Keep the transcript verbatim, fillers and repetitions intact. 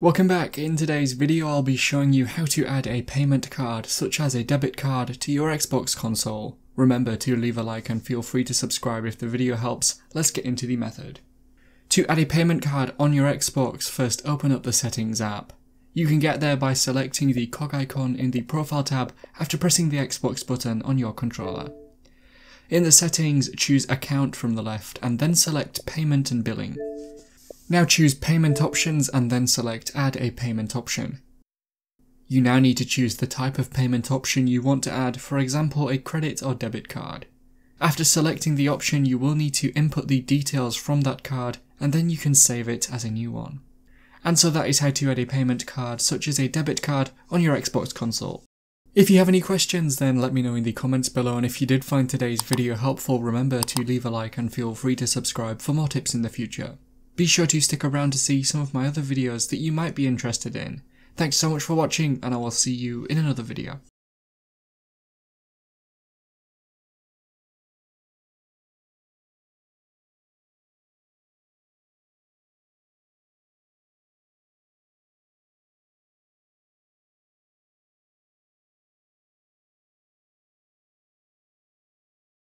Welcome back. In today's video I'll be showing you how to add a payment card, such as a debit card, to your Xbox console. Remember to leave a like and feel free to subscribe if the video helps. Let's get into the method. To add a payment card on your Xbox, first open up the Settings app. You can get there by selecting the cog icon in the Profile tab after pressing the Xbox button on your controller. In the Settings, choose Account from the left and then select Payment and Billing. Now choose Payment Options and then select Add a Payment Option. You now need to choose the type of payment option you want to add, for example a credit or debit card. After selecting the option, you will need to input the details from that card and then you can save it as a new one. And so that is how to add a payment card, such as a debit card, on your Xbox console. If you have any questions, then let me know in the comments below, and if you did find today's video helpful, remember to leave a like and feel free to subscribe for more tips in the future. Be sure to stick around to see some of my other videos that you might be interested in. Thanks so much for watching, and I will see you in another video.